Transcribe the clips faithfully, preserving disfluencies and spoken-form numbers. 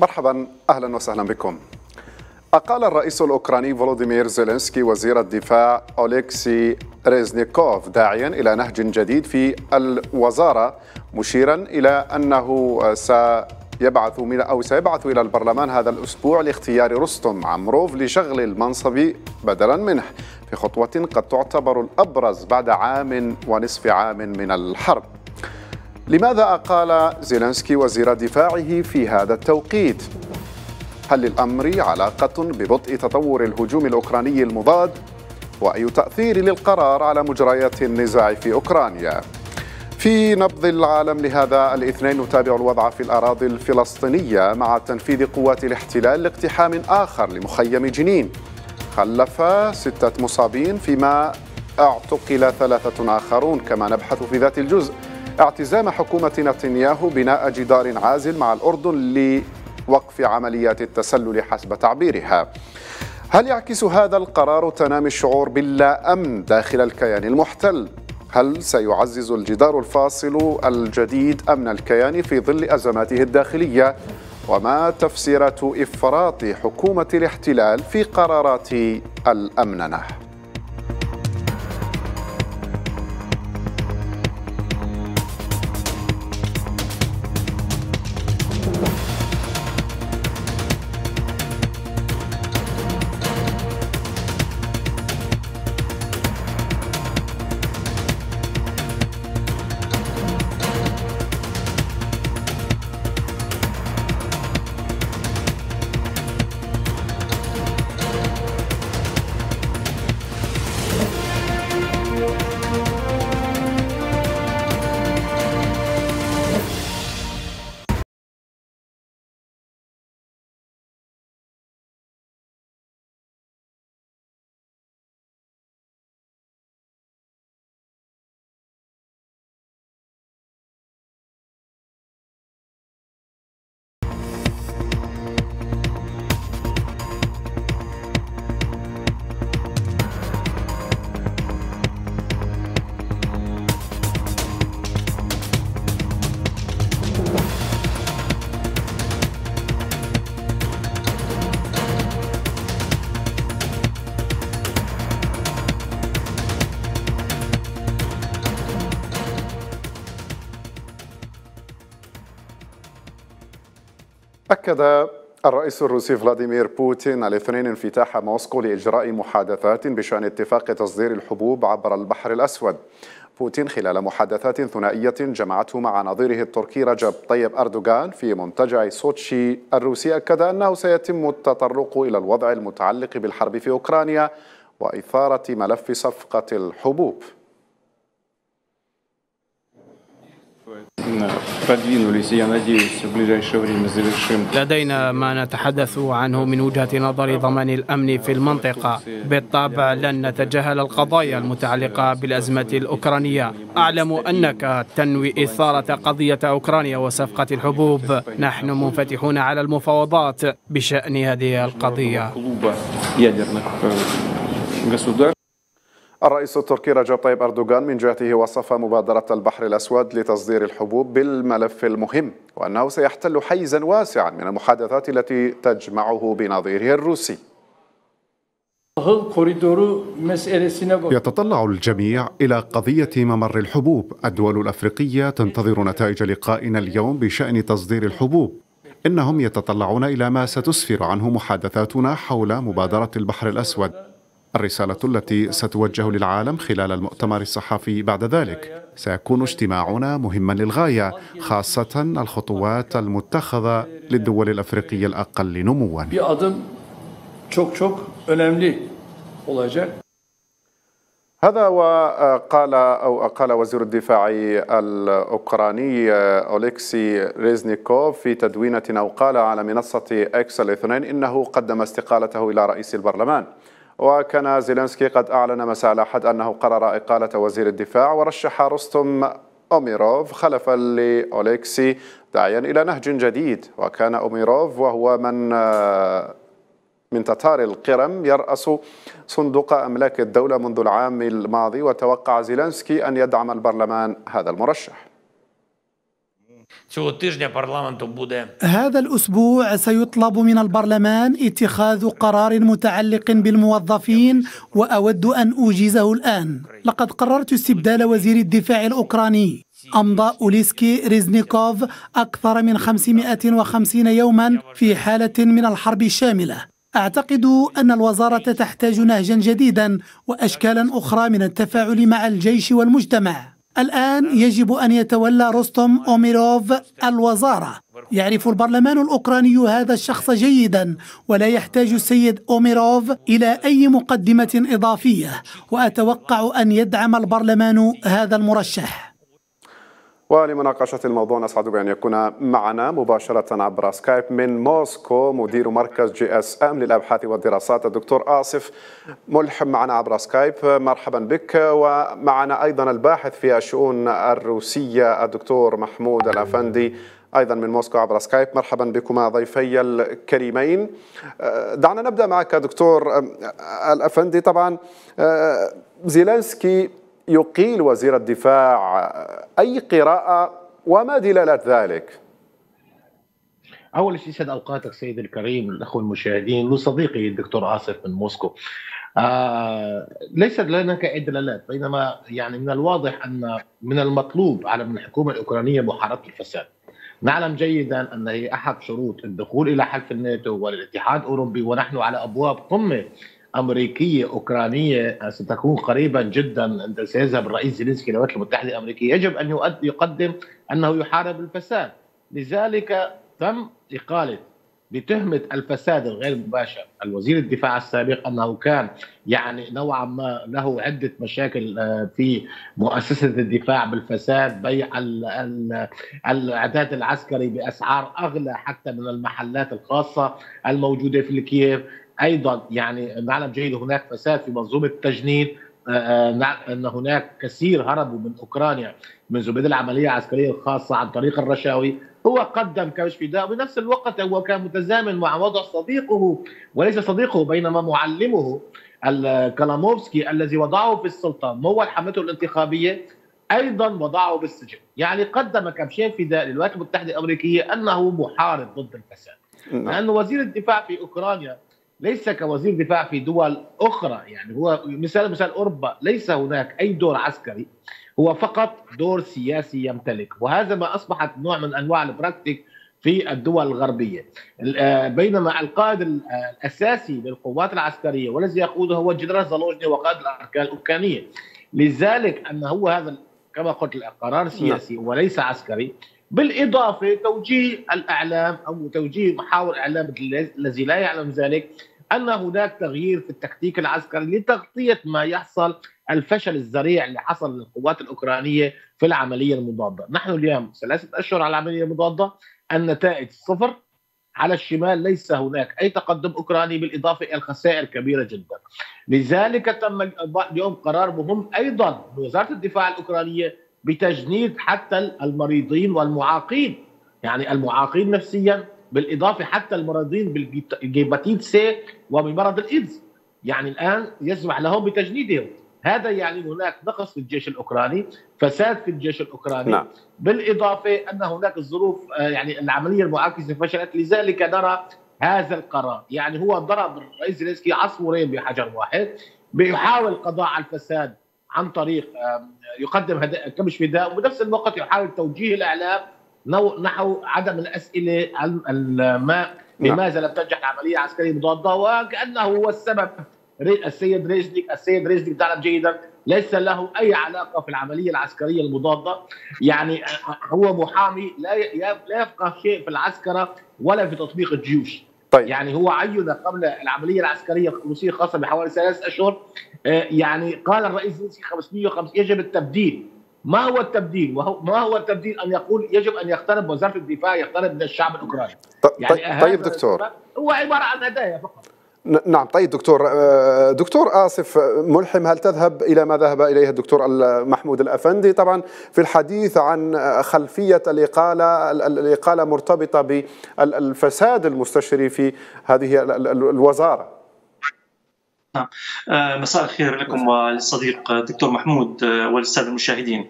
مرحبا، أهلا وسهلا بكم. أقال الرئيس الأوكراني فولوديمير زيلينسكي وزير الدفاع أوليكسي ريزنيكوف داعيا إلى نهج جديد في الوزارة، مشيرا إلى أنه سيبعث أو سيبعث إلى البرلمان هذا الأسبوع لاختيار رستم عمروف لشغل المنصب بدلا منه، في خطوة قد تعتبر الأبرز بعد عام ونصف عام من الحرب. لماذا أقال زيلينسكي وزير دفاعه في هذا التوقيت؟ هل للأمر علاقة ببطء تطور الهجوم الأوكراني المضاد؟ وأي تأثير للقرار على مجريات النزاع في أوكرانيا؟ في نبض العالم لهذا الاثنين نتابع الوضع في الأراضي الفلسطينية مع تنفيذ قوات الاحتلال لاقتحام آخر لمخيم جنين خلف ستة مصابين، فيما اعتقل ثلاثة آخرون. كما نبحث في ذات الجزء اعتزام حكومة نتنياهو بناء جدار عازل مع الأردن لوقف عمليات التسلل حسب تعبيرها. هل يعكس هذا القرار تنامي الشعور باللا أمن داخل الكيان المحتل؟ هل سيعزز الجدار الفاصل الجديد أمن الكيان في ظل أزماته الداخلية؟ وما تفسيرات إفراط حكومة الاحتلال في قرارات الأمننة؟ أكد الرئيس الروسي فلاديمير بوتين الاثنين انفتاح موسكو لإجراء محادثات بشأن اتفاق تصدير الحبوب عبر البحر الأسود. بوتين خلال محادثات ثنائية جمعته مع نظيره التركي رجب طيب أردوغان في منتجع سوتشي الروسي أكد أنه سيتم التطرق إلى الوضع المتعلق بالحرب في أوكرانيا وإثارة ملف صفقة الحبوب. لدينا ما نتحدث عنه من وجهة نظر ضمان الأمن في المنطقة. بالطبع لن نتجاهل القضايا المتعلقة بالأزمة الأوكرانية. أعلم أنك تنوي إثارة قضية أوكرانيا وصفقة الحبوب. نحن منفتحون على المفاوضات بشأن هذه القضية. الرئيس التركي رجب طيب أردوغان من جهته وصف مبادرة البحر الأسود لتصدير الحبوب بالملف المهم، وأنه سيحتل حيزا واسعا من المحادثات التي تجمعه بنظيره الروسي. يتطلع الجميع إلى قضية ممر الحبوب. الدول الأفريقية تنتظر نتائج لقائنا اليوم بشأن تصدير الحبوب. إنهم يتطلعون إلى ما ستسفر عنه محادثاتنا حول مبادرة البحر الأسود. الرسالة التي ستوجه للعالم خلال المؤتمر الصحفي بعد ذلك. سيكون اجتماعنا مهما للغاية، خاصة الخطوات المتخذة للدول الأفريقية الأقل نموا. هذا وقال أو أقال وزير الدفاع الأوكراني أوليكسي ريزنيكوف في تدوينة أو قال على منصة إكس الاثنين إنه قدم استقالته إلى رئيس البرلمان. وكان زيلينسكي قد أعلن مساء الأحد أنه قرر إقالة وزير الدفاع ورشح رستم أوميروف خلفا لأوليكسي داعيا إلى نهج جديد. وكان أوميروف وهو من من تتار القرم يرأس صندوق أملاك الدولة منذ العام الماضي، وتوقع زيلينسكي أن يدعم البرلمان هذا المرشح. هذا الأسبوع سيطلب من البرلمان اتخاذ قرار متعلق بالموظفين وأود أن أوجزه الآن. لقد قررت استبدال وزير الدفاع الأوكراني. أمضى أوليسكي ريزنيكوف أكثر من خمسمائة وخمسين يوما في حالة من الحرب الشاملة. أعتقد أن الوزارة تحتاج نهجا جديدا وأشكالا أخرى من التفاعل مع الجيش والمجتمع. الآن يجب أن يتولى رستم أوميروف الوزارة. يعرف البرلمان الأوكراني هذا الشخص جيدا ولا يحتاج السيد أوميروف إلى أي مقدمة إضافية، وأتوقع أن يدعم البرلمان هذا المرشح. ولمناقشة الموضوع نسعد بأن يكون معنا مباشرة عبر سكايب من موسكو مدير مركز جي اس ام للأبحاث والدراسات الدكتور آصف ملحم معنا عبر سكايب. مرحبا بك. ومعنا أيضا الباحث في الشؤون الروسية الدكتور محمود الأفندي أيضا من موسكو عبر سكايب. مرحبا بكما ضيفي الكريمين. دعنا نبدأ معك دكتور الأفندي. طبعا زيلينسكي يقيل وزير الدفاع، أي قراءة وما دلالة ذلك؟ أول شيء سيد أوقاتك سيد الكريم الأخ المشاهدين وصديقي الدكتور آصف من موسكو. آه ليس لنا كإدلالات، بينما يعني من الواضح أن من المطلوب على من الحكومة الأوكرانية محاربة الفساد. نعلم جيدا أن هي أحد شروط الدخول إلى حلف الناتو والاتحاد الأوروبي، ونحن على أبواب قمة أمريكية أوكرانية ستكون قريبا جدا عند سيذهب الرئيس زيلينسكي إلى الولايات المتحدة الأمريكية. يجب أن يقدم أنه يحارب الفساد، لذلك تم إقالة بتهمة الفساد الغير مباشر الوزير الدفاع السابق، أنه كان يعني نوعا ما له عدة مشاكل في مؤسسة الدفاع بالفساد، بيع الإعداد العسكري بأسعار أغلى حتى من المحلات الخاصة الموجودة في كييف. ايضا يعني نعلم جيد هناك فساد في منظومه التجنيد، ان هناك كثير هربوا من اوكرانيا منذ بدء العمليه العسكريه الخاصه عن طريق الرشاوي. هو قدم كشف داء، وبنفس الوقت هو كان متزامن مع وضع صديقه وليس صديقه بينما معلمه الكلاموفسكي الذي وضعه في السلطه مول حملته الانتخابيه، ايضا وضعه بالسجن. يعني قدم كشف داء للولايات المتحده الامريكيه انه محارب ضد الفساد، لان وزير الدفاع في اوكرانيا ليس كوزير دفاع في دول أخرى. يعني هو مثال مثال أوروبا، ليس هناك أي دور عسكري، هو فقط دور سياسي يمتلك، وهذا ما أصبحت نوع من أنواع البراكتيك في الدول الغربية. بينما القائد الأساسي للقوات العسكرية والذي يقوده هو الجنرال زالوجني وقائد الأركان الأوكرانية، لذلك أن هو هذا كما قلت القرار سياسي وليس عسكري. بالإضافة توجيه الأعلام أو توجيه محاور إعلام الذي لا يعلم ذلك أن هناك تغيير في التكتيك العسكري لتغطية ما يحصل الفشل الذريع اللي حصل للقوات الأوكرانية في العملية المضادة. نحن اليوم ثلاثة أشهر على العملية المضادة، النتائج صفر. على الشمال ليس هناك أي تقدم أوكراني، بالإضافة إلى الخسائر كبيرة جدا. لذلك تم اليوم قرار مهم أيضا بوزارة الدفاع الأوكرانية بتجنيد حتى المريضين والمعاقين، يعني المعاقين نفسيا بالإضافة حتى المريضين بالهيباتيت سي وبمرض الإيدز، يعني الآن يسمح لهم بتجنيدهم. هذا يعني هناك نقص في الجيش الأوكراني، فساد في الجيش الأوكراني. لا. بالإضافة أن هناك الظروف يعني العملية المعاكسة فشلت، لذلك نرى هذا القرار. يعني هو ضرب الرئيس زيلينسكي عصفورين بحجر واحد، بيحاول القضاء على الفساد عن طريق يقدم كبش فداء، وبنفس الوقت يحاول توجيه الاعلام نحو عدم الاسئله ما لماذا لم تنجح عمليه عسكريه مضاده، وكانه هو السبب. السيد ريزنيك السيد ريزنيك تعلم جيدا ليس له اي علاقه في العمليه العسكريه المضاده، يعني هو محامي لا لا يفقه شيء في العسكره ولا في تطبيق الجيوش. طيب. يعني هو عين قبل العملية العسكرية الروسية الخاصة بحوالي ثلاث أشهر، يعني قال الرئيس زيلينسكي خمسمائة وخمسين يجب التبديل. ما هو التبديل؟ ما هو التبديل؟ أن يقول يجب أن يقترب وزارة الدفاع، يقترب من الشعب الأوكراني. يعني طيب دكتور، هو عبارة عن هدايا فقط. نعم. طيب دكتور دكتور آصف ملحم، هل تذهب إلى ما ذهب إليه الدكتور محمود الأفندي طبعا في الحديث عن خلفية الإقالة الإقالة مرتبطة بالفساد المستشري في هذه الوزارة؟ نعم، مساء الخير لكم وللصديق دكتور محمود وللسادة المشاهدين.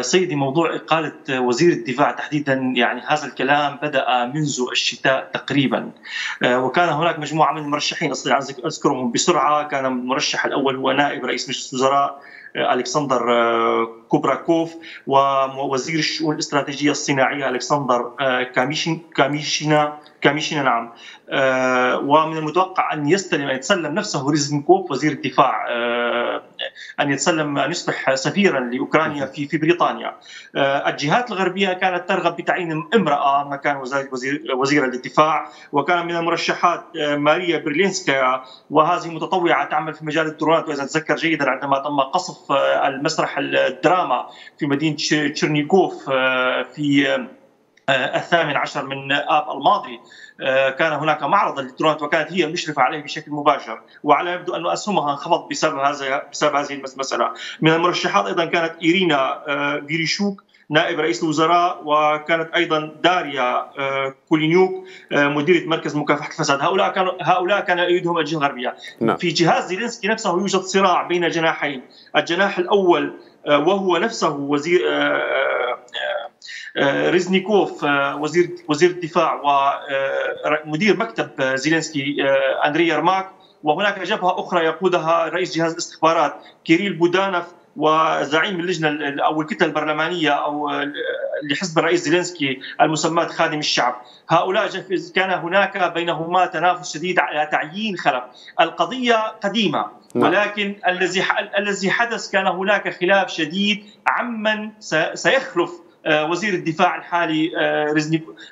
سيدي، موضوع إقالة وزير الدفاع تحديدا، يعني هذا الكلام بدأ منذ الشتاء تقريبا، وكان هناك مجموعة من المرشحين أصلا أذكرهم بسرعة. كان المرشح الأول هو نائب رئيس مجلس الوزراء ألكسندر كوبراكوف، ووزير الشؤون الاستراتيجية الصناعية ألكسندر كاميشين كاميشينا كاميشينا نعم. ومن المتوقع أن يستلم أن يتسلم نفسه ريزنيكوف وزير الدفاع، أن يتسلم أن يصبح سفيرا لأوكرانيا في في بريطانيا. الجهات الغربية كانت ترغب بتعيين امرأة مكان وزير وزير للدفاع، وكان من المرشحات ماريا برلينسكايا، وهذه متطوعة تعمل في مجال الدرونات، وإذا أتذكر جيدا عندما تم قصف المسرح الدراما في مدينة تشيرنيغوف في الثامن عشر من آب الماضي، كان هناك معرض الإلكترونات وكانت هي المشرفة عليه بشكل مباشر، وعلى يبدو أن أسهمها انخفض بسبب هذا بسبب هذه المسألة. من المرشحات أيضا كانت إيرينا فيريشوك نائب رئيس الوزراء، وكانت أيضا داريا كولينيوك مديرة مركز مكافحة الفساد. هؤلاء كانوا هؤلاء كان يؤيدهم الجهة الغربية. لا. في جهاز زيلينسكي نفسه يوجد صراع بين جناحين، الجناح الأول وهو نفسه وزير ريزنيكوف وزير وزير الدفاع ومدير مكتب زيلينسكي أندري يرماك، وهناك جبهة أخرى يقودها رئيس جهاز الاستخبارات كيريل بودانوف وزعيم اللجنة أو الكتلة البرلمانية أو لحزب الرئيس زيلينسكي المسمى خادم الشعب. هؤلاء كان هناك بينهما تنافس شديد على تعيين خلف. القضية قديمة، ولكن الذي الذي حدث كان هناك خلاف شديد عمن سيخلف وزير الدفاع الحالي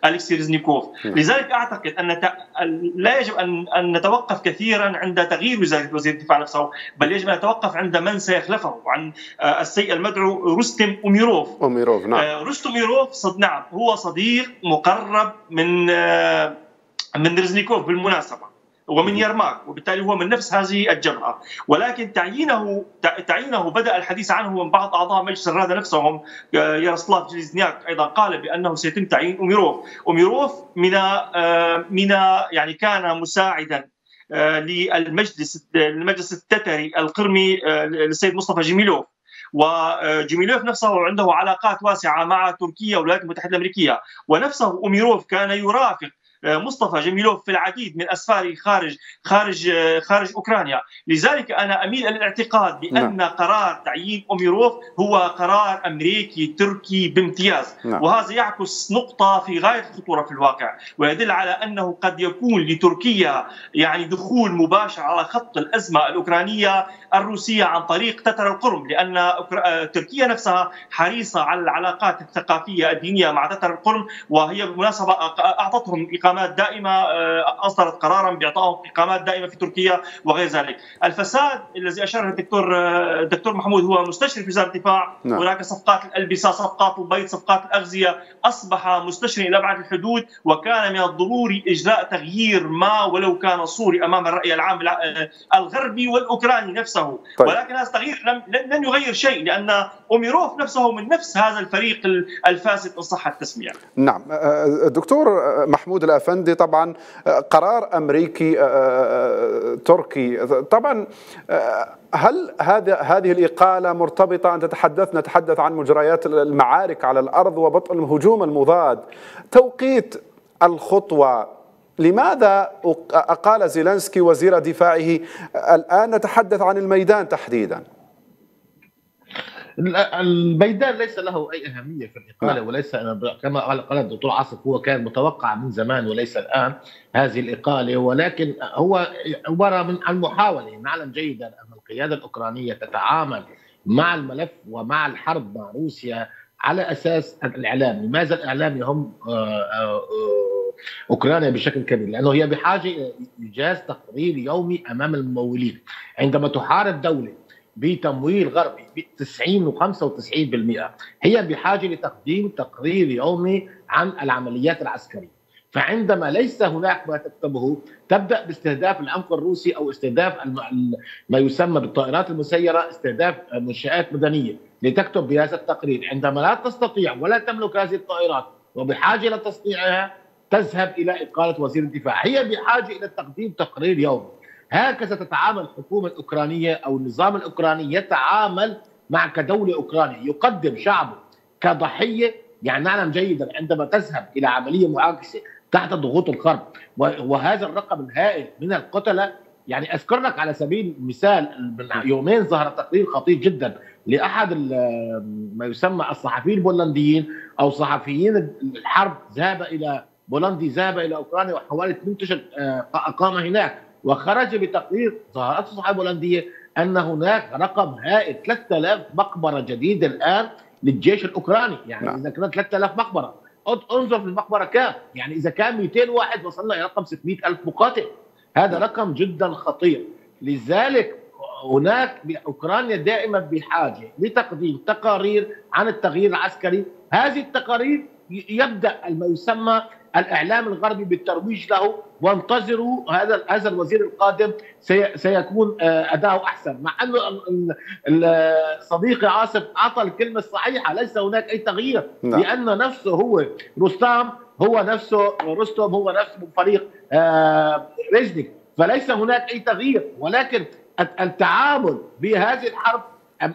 أليكسي ريزنيكوف. لذلك أعتقد أن لا يجب أن نتوقف كثيرا عند تغيير وزير الدفاع نفسه، بل يجب أن نتوقف عند من سيخلفه، عن السيد المدعو رستم أوميروف. أوميروف نعم. رستم أوميروف نعم هو صديق مقرب من من ريزنيكوف بالمناسبة، ومن يرماك، وبالتالي هو من نفس هذه الجبهة. ولكن تعيينه تعيينه بدأ الحديث عنه من بعض أعضاء مجلس الرادة نفسهم. ياروسلاف جليزنياك أيضا قال بأنه سيتم تعيين أوميروف. أوميروف من من يعني كان مساعدا للمجلس المجلس التتري القرمي للسيد مصطفى جميلوف، وجميلوف نفسه عنده علاقات واسعة مع تركيا والولايات المتحدة الأمريكية، ونفسه أوميروف كان يرافق مصطفى جميلوف في العديد من أسفاره خارج خارج خارج أوكرانيا. لذلك أنا أميل إلى الاعتقاد بأن لا. قرار تعيين أوميروف هو قرار أمريكي تركي بامتياز، لا. وهذا يعكس نقطة في غاية الخطورة في الواقع، ويدل على أنه قد يكون لتركيا يعني دخول مباشر على خط الأزمة الأوكرانية الروسية عن طريق تتر القرم، لأن تركيا نفسها حريصة على العلاقات الثقافية الدينية مع تتر القرم، وهي بالمناسبة أعطتهم إقامات دائمة، أصدرت قرارا بإعطائهم إقامات دائمة في تركيا وغير ذلك. الفساد الذي أشار الدكتور الدكتور محمود هو مستشرف وزارة الدفاع، هناك صفقات الألبسة، صفقات البيض، صفقات الأغذية، أصبح مستشرف إلى أبعد الحدود، وكان من الضروري إجراء تغيير ما ولو كان صوري أمام الرأي العام الغربي والأوكراني نفسه. طيب. ولكن هذا التغيير لن يغير شيء، لأن أوميروف نفسه من نفس هذا الفريق الفاسد إن صح التسمية. نعم دكتور محمود الأفندي، طبعا قرار أمريكي تركي، طبعا هل هذا هذه الإقالة مرتبطة، أن تتحدث نتحدث عن مجريات المعارك على الأرض وبطء الهجوم المضاد، توقيت الخطوة، لماذا أقال زيلينسكي وزير دفاعه الآن؟ نتحدث عن الميدان تحديدا. الميدان ليس له أي أهمية في الإقالة، وليس كما قال الدكتور عاصف هو كان متوقع من زمان وليس الآن هذه الإقالة، ولكن هو عبارة من المحاولة. نعلم جيدا أن القيادة الأوكرانية تتعامل مع الملف ومع الحرب مع روسيا على أساس الإعلام. لماذا الإعلام يهم أوكرانيا بشكل كبير؟ لأنه هي بحاجة إنجاز تقرير يومي أمام الممولين. عندما تحارب دولة بتمويل غربي ب تسعين وخمسة وتسعين بالمئة هي بحاجة لتقديم تقرير يومي عن العمليات العسكرية، فعندما ليس هناك ما تكتبه تبدأ باستهداف العمق الروسي أو استهداف ما يسمى بالطائرات المسيرة، استهداف منشآت مدنية لتكتب بهذا التقرير. عندما لا تستطيع ولا تملك هذه الطائرات وبحاجة لتصنيعها تذهب إلى إقالة وزير الدفاع. هي بحاجة إلى تقديم تقرير يومي، هكذا تتعامل الحكومة الأوكرانية أو النظام الأوكراني يتعامل مع كدولة أوكرانية، يقدم شعبه كضحية. يعني نعلم جيدا عندما تذهب إلى عملية معاكسة تحت ضغوط الغرب وهذا الرقم الهائل من القتلى، يعني أذكر لك على سبيل المثال من يومين ظهر تقرير خطير جدا لأحد ما يسمى الصحفيين البولنديين أو صحفيين الحرب ذهب إلى بولندي ذهب إلى أوكرانيا وحوالي اثنين عشر أقام هناك، وخرج بتقرير ظهرته صحافة بولندية أن هناك رقم هائل ثلاثة آلاف مقبرة جديدة الآن للجيش الأوكراني. يعني لا. إذا كانت ثلاثة آلاف مقبرة انظر في المقبرة كام، يعني إذا كان مئتين واحد وصلنا إلى رقم ستمئة ألف مقاتل، هذا رقم جدا خطير. لذلك هناك أوكرانيا دائما بحاجة لتقديم تقارير عن التغيير العسكري، هذه التقارير يبدأ ما يسمى الإعلام الغربي بالترويج له، وانتظروا هذا هذا الوزير القادم سيكون أداؤه أحسن، مع أنه صديقي عاصم أعطى الكلمة الصحيحة، ليس هناك أي تغيير لا. لأن نفسه هو رستم هو نفسه رستم هو نفسه من فريق ريزنيك، فليس هناك أي تغيير، ولكن التعامل بهذه الحرب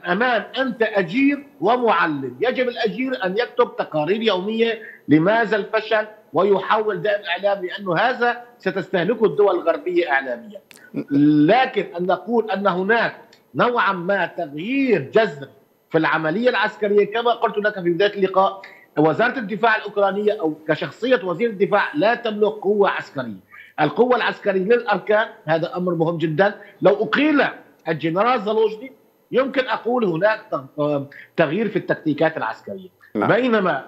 أمام أنت أجير ومعلم. يجب الأجير أن يكتب تقارير يومية لماذا الفشل ويحول دائما إعلام، لأنه هذا ستستهلكه الدول الغربية إعلاميا. لكن أن نقول أن هناك نوعا ما تغيير جذري في العملية العسكرية، كما قلت لك في بداية اللقاء وزارة الدفاع الأوكرانية أو كشخصية وزير الدفاع لا تملك قوة عسكرية. القوة العسكرية للأركان هذا أمر مهم جدا. لو أقيل الجنرال زالوجني يمكن أقول هناك تغيير في التكتيكات العسكرية، لا. بينما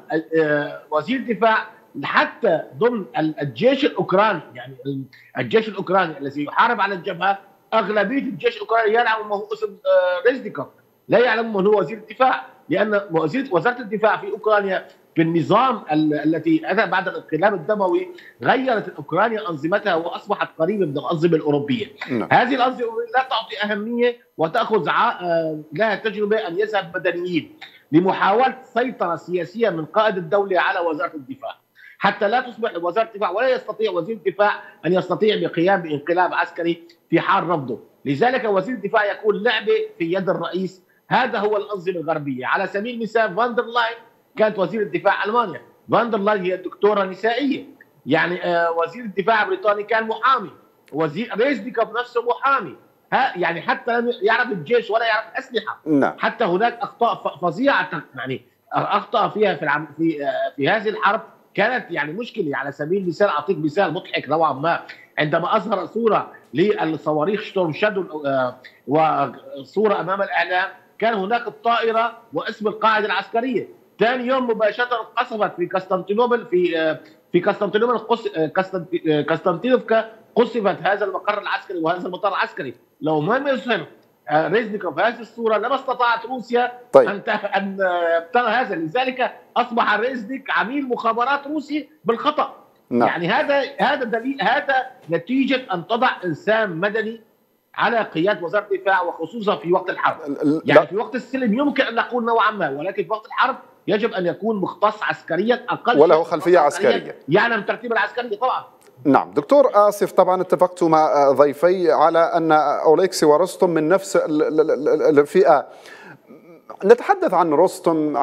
وزير الدفاع حتى ضمن الجيش الأوكراني، يعني الجيش الأوكراني الذي يحارب على الجبهة أغلبية الجيش الأوكراني يعلم ما هو اسم ريزنيكوف، لا يعلم من هو وزير الدفاع، لأن وزارة الدفاع في أوكرانيا بالنظام التي أتى بعد الانقلاب الدموي غيرت أوكرانيا أنظمتها وأصبحت قريبة من الأنظمة الأوروبية. لا. هذه الأنظمة لا تعطي أهمية وتأخذ لها تجربة أن يذهب مدنيين لمحاولة سيطرة سياسية من قائد الدولة على وزارة الدفاع، حتى لا تصبح وزارة الدفاع ولا يستطيع وزير الدفاع أن يستطيع بقيام بانقلاب عسكري في حال رفضه. لذلك وزير الدفاع يكون لعبة في يد الرئيس، هذا هو الأنظمة الغربية. على سبيل المثال فاندر لاين كانت وزير الدفاع ألمانيا، فاندر لاين هي دكتورة نسائية، يعني وزير الدفاع البريطاني كان محامي، وزير ريزنيكوف نفسه محامي، ها يعني حتى لم يعرف الجيش ولا يعرف الأسلحة. لا. حتى هناك أخطاء فظيعة يعني أخطأ فيها في العم... في في هذه الحرب كانت يعني مشكلة. على سبيل المثال أعطيك مثال مضحك نوعا ما، عندما أظهر صورة للصواريخ شتورم شادو وصورة أمام الإعلام، كان هناك الطائرة واسم القاعدة العسكرية، ثاني يوم مباشرة قصفت في قسطنطينوبل في في قسطنطينوبل قسطنطينوفكا قصفت هذا المقر العسكري وهذا المطار العسكري. لو ما يظهر ريزنيكوف هذه الصورة لما استطاعت روسيا طيب. أن أن ترى هذا، لذلك أصبح ريزنيك عميل مخابرات روسي بالخطأ. نعم. يعني هذا هذا دليل، هذا نتيجة أن تضع إنسان مدني على قيادة وزارة الدفاع، وخصوصا في وقت الحرب. يعني لا. في وقت السلم يمكن أن نقول نوعا ما، ولكن في وقت الحرب يجب أن يكون مختص عسكريا أقل وله خلفية عسكرية، يعلم الترتيب العسكري طبعا. نعم دكتور آسف، طبعا اتفقت مع ضيفي على أن أوليكسي ورستم من نفس الفئة. نتحدث عن رستم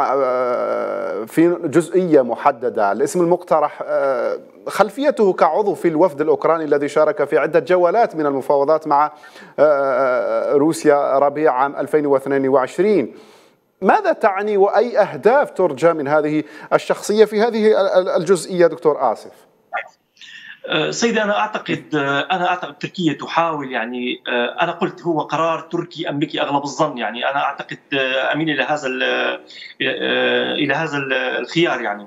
في جزئية محددة، الاسم المقترح خلفيته كعضو في الوفد الأوكراني الذي شارك في عدة جولات من المفاوضات مع روسيا ربيع عام ألفين واثنين وعشرين. ماذا تعني وأي أهداف ترجى من هذه الشخصية في هذه الجزئية دكتور آسف؟ سيدي أنا أعتقد أنا أعتقد تركيا تحاول، يعني أنا قلت هو قرار تركي أمريكي أغلب الظن، يعني أنا أعتقد أميل إلى هذا إلى هذا الخيار. يعني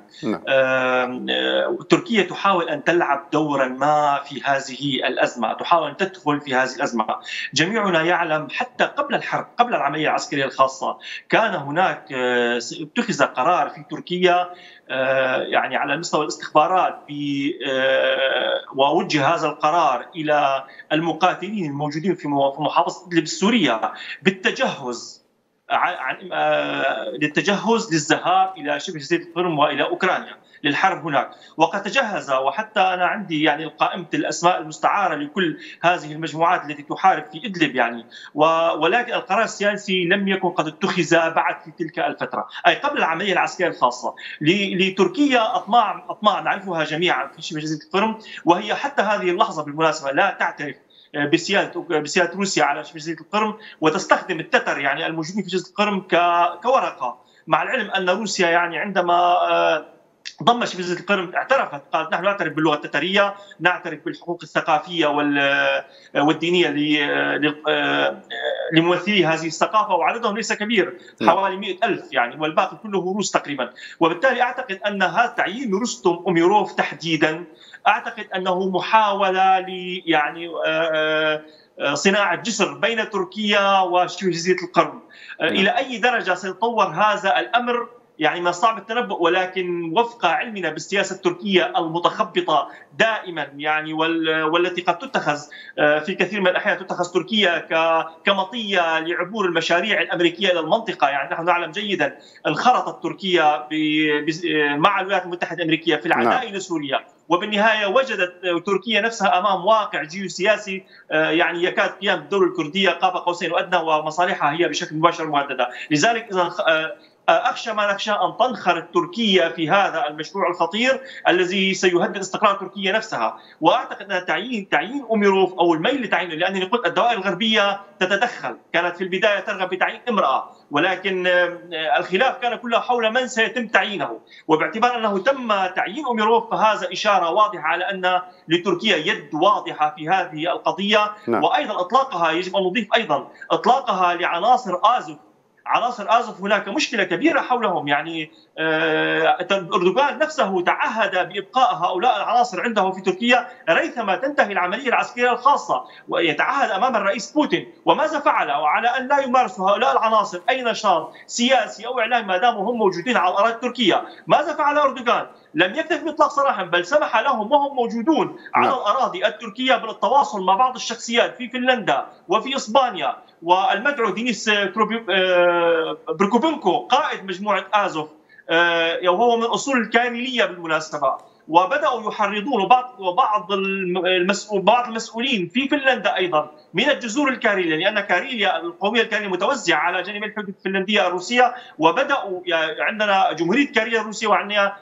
تركيا تحاول أن تلعب دورا ما في هذه الأزمة، تحاول أن تدخل في هذه الأزمة. جميعنا يعلم حتى قبل الحرب قبل العملية العسكرية الخاصة كان هناك اتخذ قرار في تركيا يعني على مستوى الاستخبارات في ووجه هذا القرار إلى المقاتلين الموجودين في محافظة إدلب السورية بالتجهز للتجهز للذهاب إلى شبه جزيرة قرم وإلى أوكرانيا للحرب هناك، وقد تجهز، وحتى أنا عندي يعني قائمة الأسماء المستعارة لكل هذه المجموعات التي تحارب في إدلب يعني، ولكن القرار السياسي لم يكن قد اتخذ بعد في تلك الفترة، أي قبل العملية العسكرية الخاصة. لتركيا أطماع أطماع نعرفها جميعا في شبه جزيرة قرم، وهي حتى هذه اللحظة بالمناسبة لا تعترف بسياده بسياده روسيا على شبه جزيره القرم، وتستخدم التتر يعني الموجودين في جزيره القرم كورقه، مع العلم ان روسيا يعني عندما ضم شبه جزيره القرم اعترفت، قالت نحن نعترف باللغه التتريه، نعترف بالحقوق الثقافيه والدينيه لممثلي هذه الثقافه، وعددهم ليس كبير، حوالي مئة ألف يعني، والباقي كله روس تقريبا. وبالتالي اعتقد ان هذا تعيين رستم أميروف تحديدا اعتقد انه محاوله ل يعني صناعه جسر بين تركيا وشبه جزيره القرم. الى اي درجه سيتطور هذا الامر يعني ما صعب التنبؤ، ولكن وفق علمنا بالسياسه التركيه المتخبطه دائما يعني والتي قد تتخذ في كثير من الاحيان، تتخذ تركيا كمطيه لعبور المشاريع الامريكيه الى المنطقه، يعني نحن نعلم جيدا انخرطت تركيا مع الولايات المتحده الامريكيه في العداء لسوريا، وبالنهايه وجدت تركيا نفسها امام واقع جيوسياسي يعني يكاد قيام الدوله الكرديه قاب قوسين وادنى، ومصالحها هي بشكل مباشر مهدده. لذلك اذا أخشى ما نخشى أن تنخرط تركيا في هذا المشروع الخطير الذي سيهدد استقرار تركيا نفسها. وأعتقد أن تعيين تعيين أميروف أو الميل لتعيينه، لأنني قلت الدوائر الغربية تتدخل، كانت في البداية ترغب بتعيين امرأة، ولكن الخلاف كان كله حول من سيتم تعيينه، وباعتبار أنه تم تعيين أميروف فهذا إشارة واضحة على أن لتركيا يد واضحة في هذه القضية. نعم. وأيضا إطلاقها، يجب أن نضيف أيضا إطلاقها لعناصر آزف، عناصر آزف هناك مشكلة كبيرة حولهم، يعني أردوغان نفسه تعهد بإبقاء هؤلاء العناصر عنده في تركيا ريثما تنتهي العملية العسكرية الخاصة، ويتعهد أمام الرئيس بوتين، وماذا فعل؟ وعلى أن لا يمارس هؤلاء العناصر أي نشاط سياسي أو إعلامي ما داموا هم موجودين على الأراضي التركية. ماذا فعل أردوغان؟ لم يكتف بإطلاق سراح، بل سمح لهم وهم موجودون على الأراضي التركية بالتواصل مع بعض الشخصيات في فنلندا وفي إسبانيا. والمدعو دينيس بروكوبنكو قائد مجموعة آزوف، وهو من أصول الكاريلية بالمناسبة، وبدأوا يحرضون بعض وبعض بعض المسؤولين في فنلندا أيضا من الجزر الكاريلية، لأن كاريليا القومية الكاريلية متوزعة على جانب الحدود الفنلندية الروسية، وبدأوا عندنا جمهورية كاريليا الروسية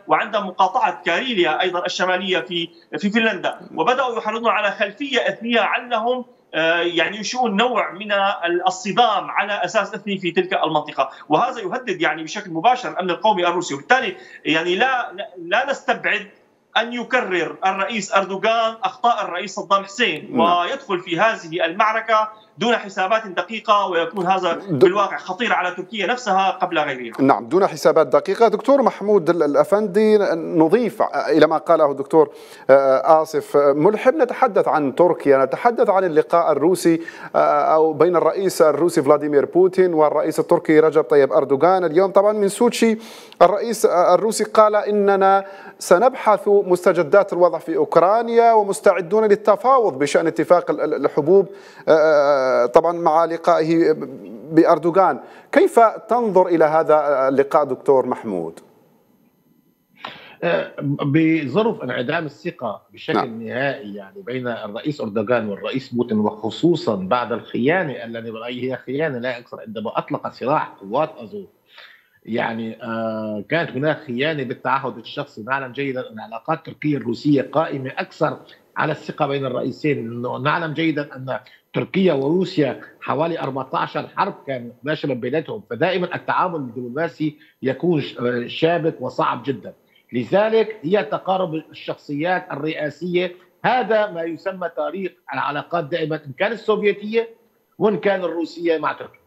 وعندنا مقاطعة كاريليا أيضا الشمالية في في فنلندا، وبدأوا يحرضون على خلفية إثنية علهم يعني ينشئون نوع من الصدام على اساس اثني في تلك المنطقه، وهذا يهدد يعني بشكل مباشر الامن القومي الروسي. وبالتالي يعني لا لا نستبعد ان يكرر الرئيس اردوغان اخطاء الرئيس صدام حسين ويدخل في هذه المعركه دون حسابات دقيقة، ويكون هذا بالواقع خطير على تركيا نفسها قبل غيرها. نعم، دون حسابات دقيقة. دكتور محمود الأفندي، نضيف إلى ما قاله دكتور آصف ملحب، نتحدث عن تركيا، نتحدث عن اللقاء الروسي أو بين الرئيس الروسي فلاديمير بوتين والرئيس التركي رجب طيب أردوغان اليوم. طبعا من سوتشي الرئيس الروسي قال إننا سنبحث مستجدات الوضع في أوكرانيا ومستعدون للتفاوض بشأن اتفاق الحبوب طبعا مع لقائه بأردوغان. كيف تنظر إلى هذا اللقاء دكتور محمود؟ بظرف انعدام الثقة بشكل نعم. نهائي يعني بين الرئيس أردوغان والرئيس بوتين، وخصوصا بعد الخيانة التي برأيي هي خيانة لا أكثر، عندما أطلق سراح قوات أزوف يعني آه كانت هناك خيانة بالتعهد الشخصي. نعلم جيدا أن العلاقات التركية الروسية قائمة أكثر على الثقة بين الرئيسين. نعلم جيدا أن تركيا وروسيا حوالي أربعة عشر حرب كان مباشرة بيناتهم، فدائما التعامل الدبلوماسي يكون شابك وصعب جدا. لذلك هي تقارب الشخصيات الرئاسية، هذا ما يسمى تاريخ العلاقات دائما، إن كان السوفيتية وإن كان الروسية مع تركيا.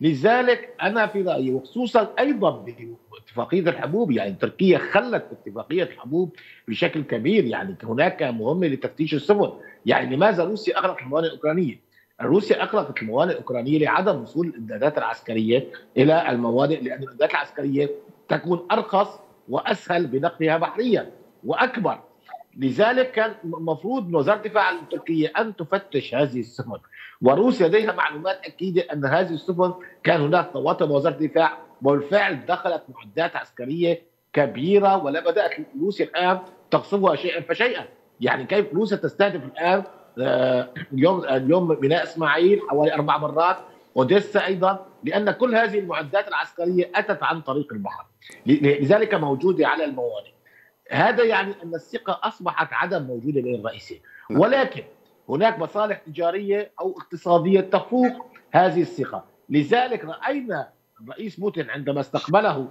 لذلك أنا في رأيي، وخصوصا أيضا باتفاقية الحبوب، يعني تركيا خلت اتفاقية الحبوب بشكل كبير، يعني هناك مهمة لتفتيش السفن. يعني لماذا روسيا أغلقت الموانئ الأوكرانية؟ روسيا أغلقت الموانئ الأوكرانية لعدم وصول الإمدادات العسكرية إلى الموانئ، لأن الإمدادات العسكرية تكون أرخص وأسهل بنقلها بحريا وأكبر. لذلك كان المفروض من وزارة الدفاع التركية أن تفتش هذه السفن، وروسيا لديها معلومات أكيدة أن هذه السفن كان هناك تواطؤ وزارة الدفاع، وبالفعل دخلت معدات عسكرية كبيرة، ولا بدأت روسيا الآن تقصفها شيئا فشيئا. يعني كيف روسيا تستهدف الآن اليوم اليوم ميناء إسماعيل حوالي أربع مرات، أوديسا أيضا، لأن كل هذه المعدات العسكرية أتت عن طريق البحر، لذلك موجودة على الموانئ. هذا يعني أن الثقة أصبحت عدم موجودة بين الرئيسين، ولكن هناك مصالح تجارية أو اقتصادية تفوق هذه الثقة. لذلك رأينا الرئيس بوتين عندما استقبله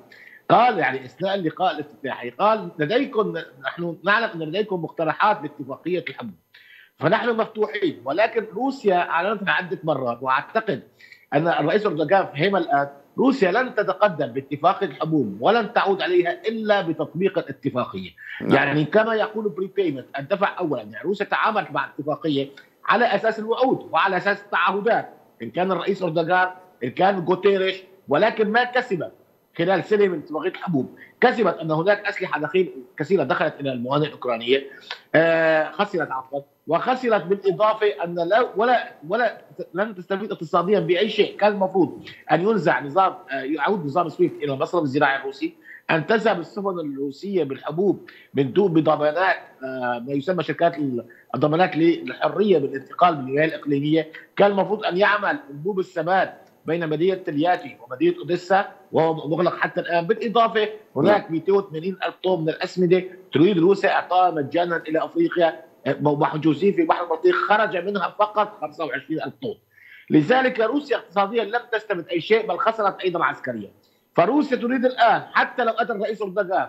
قال يعني أثناء اللقاء الافتتاحي قال لديكم، نحن نعلم أن لديكم مقترحات باتفاقية الحمد فنحن مفتوحين، ولكن روسيا أعلنتها عدة مرات، وأعتقد أن الرئيس أردوغان فهمها الآن، روسيا لن تتقدم باتفاق الحموم ولن تعود عليها إلا بتطبيق الاتفاقية. نعم. يعني كما يقول بري بيمنت الدفع أولا، يعني روسيا تعاملت مع الاتفاقية على أساس الوعود وعلى أساس التعهدات، إن كان الرئيس أردوغان إن كان غوتيريش، ولكن ما كسبت خلال سنة من اتفاقية الحموم، كسبت أن هناك أسلحة دخيل كثيرة دخلت إلى الموانئ الأوكرانية، آه خسرت عفوا، وخسرت بالإضافة أن لا ولا ولا لن تستفيد اقتصاديا بأي شيء. كان المفروض أن ينزع نظام آه يعود نظام سويفت إلى المصرف الزراعي الروسي، أن تذهب السفن الروسية بالحبوب من دون بضمانات آه ما يسمى شركات الضمانات للحرية بالانتقال من الولاية الإقليمية. كان المفروض أن يعمل أنبوب السماد بين مدينة تلياتي ومدينة أوديسا وهو مغلق حتى الآن. بالإضافة هناك مئتين وثمانين ألف طن من الأسمدة تريد روسيا إعطاها مجانا إلى أفريقيا، محجوزين في بحر البلطيق، خرج منها فقط خمسة وعشرين ألف طن. لذلك روسيا اقتصاديا لم تستفد أي شيء، بل خسرت أيضا عسكريا. فروسيا تريد الآن حتى لو أتى الرئيس أردوغان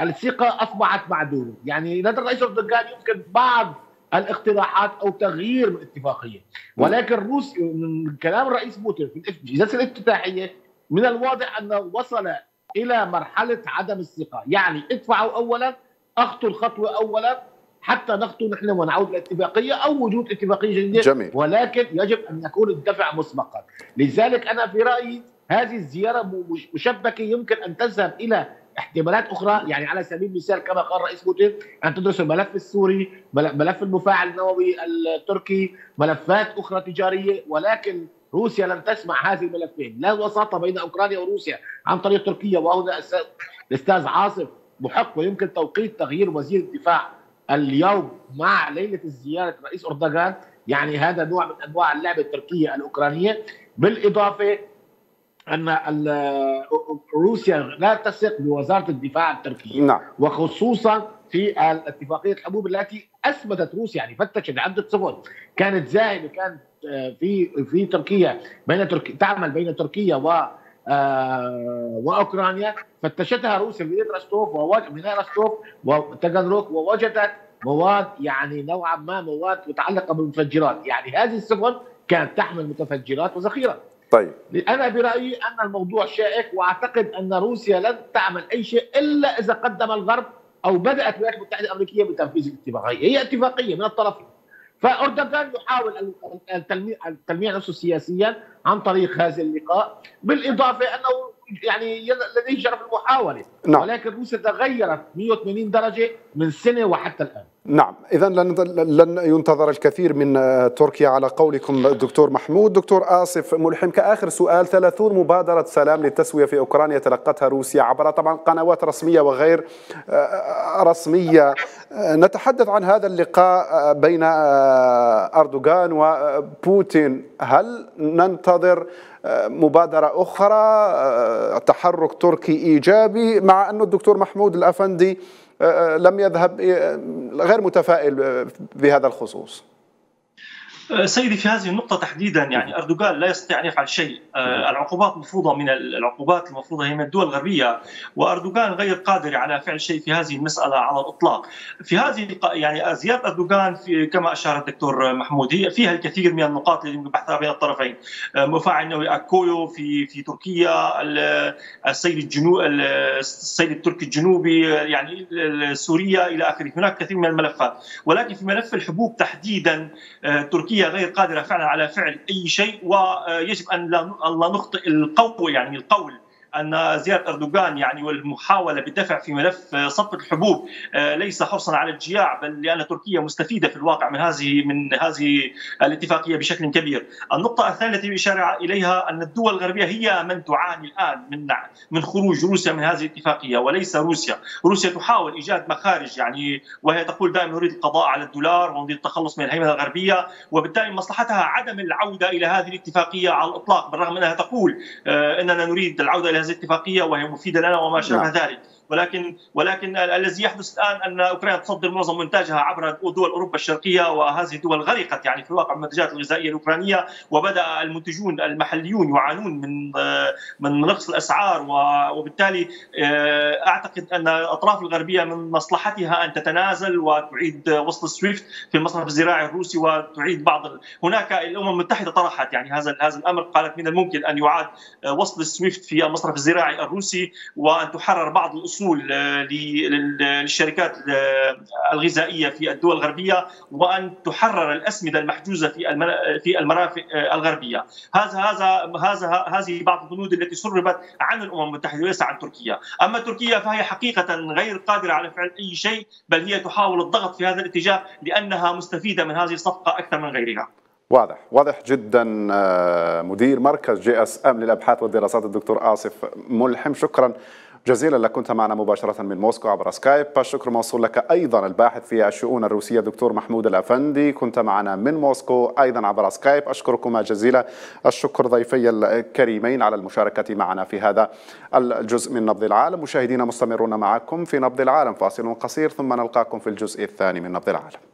الثقة أصبحت معدومة، يعني لدى الرئيس أردوغان يمكن بعض الاقتراحات او تغيير من الاتفاقيه، ولكن روسيا من كلام الرئيس بوتين في الجلسه الافتتاحيه من الواضح انه وصل الى مرحله عدم الثقه، يعني ادفعوا اولا، اخطوا الخطوه اولا حتى نخطو نحن ونعود للاتفاقيه او وجود اتفاقيه جديده. جميل. ولكن يجب ان يكون الدفع مسبقا. لذلك انا في رايي هذه الزياره مشبكه، يمكن ان تذهب الى احتمالات اخرى، يعني على سبيل المثال كما قال رئيس بوتين ان تدرس الملف السوري، ملف المفاعل النووي التركي، ملفات اخرى تجاريه، ولكن روسيا لن تسمع هذه الملفين، لا وساطه بين اوكرانيا وروسيا عن طريق تركيا. وهنا الاستاذ عاصف محق، ويمكن توقيت تغيير وزير الدفاع اليوم مع ليله زياره رئيس اردوغان، يعني هذا نوع من انواع اللعبه التركيه الاوكرانيه. بالاضافه أن روسيا لا تثق بوزارة الدفاع التركية. نعم. وخصوصا في اتفاقية الحبوب التي أثبتت روسيا، يعني فتشت عدة سفن كانت ذاهبة، كانت في في تركيا بين تركيا تعمل بين تركيا و وأوكرانيا، فتشتها روسيا في ميناء راستوف ووجدت ميناء راستوف وتاغانروك ووجدت مواد، يعني نوعا ما مواد متعلقة بالمتفجرات، يعني هذه السفن كانت تحمل متفجرات وذخيرة. طيب. أنا برأيي أن الموضوع شائك، وأعتقد أن روسيا لن تعمل أي شيء إلا إذا قدم الغرب أو بدأت الولايات المتحدة الأمريكية بتنفيذ الاتفاقية، هي اتفاقية من الطرفين. فأردوغان يحاول تلميع نفسه سياسيا عن طريق هذا اللقاء، بالإضافة أنه يعني لديه شرف المحاولة. نعم. ولكن روسيا تغيرت مئة وثمانين درجة من سنة وحتى الآن. نعم، إذا لن لن ينتظر الكثير من تركيا على قولكم دكتور محمود. دكتور آصف ملحم، كآخر سؤال، ثلاثين مبادرة سلام للتسوية في أوكرانيا تلقتها روسيا عبر طبعا قنوات رسمية وغير رسمية، نتحدث عن هذا اللقاء بين أردوغان وبوتين، هل ننتظر مبادرة أخرى، تحرك تركي إيجابي، مع أن الدكتور محمود الأفندي لم يذهب غير متفائل بهذا الخصوص؟ سيدي في هذه النقطة تحديدا يعني أردوغان لا يستطيع أن يفعل شيء، العقوبات المفروضة من العقوبات المفروضة هي من الدول الغربية، وأردوغان غير قادر على فعل شيء في هذه المسألة على الإطلاق. في هذه يعني زيارة أردوغان كما أشار الدكتور محمود هي فيها الكثير من النقاط اللي بحثها بين الطرفين، مفاعل نووي أكويو في في تركيا، السيل الجنوبي السيل التركي الجنوبي، يعني سوريا إلى آخره، هناك كثير من الملفات. ولكن في ملف الحبوب تحديدا تركيا غير قادرة فعلا على فعل أي شيء، ويجب أن لا نخطئ القول، يعني القول أن زيارة أردوغان يعني والمحاولة بالدفع في ملف صفقة الحبوب ليس حرصا على الجياع، بل لأن تركيا مستفيدة في الواقع من هذه من هذه الاتفاقية بشكل كبير. النقطة الثانية التي يشار إليها أن الدول الغربية هي من تعاني الآن من من خروج روسيا من هذه الاتفاقية وليس روسيا. روسيا تحاول إيجاد مخارج يعني، وهي تقول دائما نريد القضاء على الدولار ونريد التخلص من الهيمنة الغربية، وبالتالي مصلحتها عدم العودة إلى هذه الاتفاقية على الإطلاق، بالرغم أنها تقول أننا نريد العودة إلى هذه الاتفاقية وهي مفيدة لنا وما شابه ذلك. ولكن ولكن الذي يحدث الان ان اوكرانيا تصدر معظم منتجها عبر دول اوروبا الشرقيه، وهذه الدول غرقت يعني في الواقع المنتجات الغذائيه الاوكرانيه، وبدا المنتجون المحليون يعانون من من رخص الاسعار، وبالتالي اعتقد ان الاطراف الغربيه من مصلحتها ان تتنازل وتعيد وصل السويفت في المصرف الزراعي الروسي وتعيد بعض. هناك الامم المتحده طرحت يعني هذا هذا الامر، قالت من الممكن ان يعاد وصل السويفت في المصرف الزراعي الروسي وان تحرر بعض الأصول للشركات الغذائية في الدول الغربية وأن تحرر الأسمدة المحجوزة في في المرافق الغربية. هذا هذا هذا هذه بعض البنود التي سربت عن الأمم المتحدة وليس عن تركيا. أما تركيا فهي حقيقة غير قادرة على فعل أي شيء، بل هي تحاول الضغط في هذا الاتجاه لأنها مستفيدة من هذه الصفقة أكثر من غيرها. واضح واضح جدا. مدير مركز جي اس ام للأبحاث والدراسات الدكتور آصف ملحم، شكرا جزيلا لك، كنت معنا مباشرة من موسكو عبر سكايب. الشكر موصول لك أيضا الباحث في الشؤون الروسية دكتور محمود الأفندي، كنت معنا من موسكو أيضا عبر سكايب. أشكركما جزيلا الشكر ضيفي الكريمين على المشاركة معنا في هذا الجزء من نبض العالم. مشاهدينا مستمرون معكم في نبض العالم، فاصل قصير ثم نلقاكم في الجزء الثاني من نبض العالم.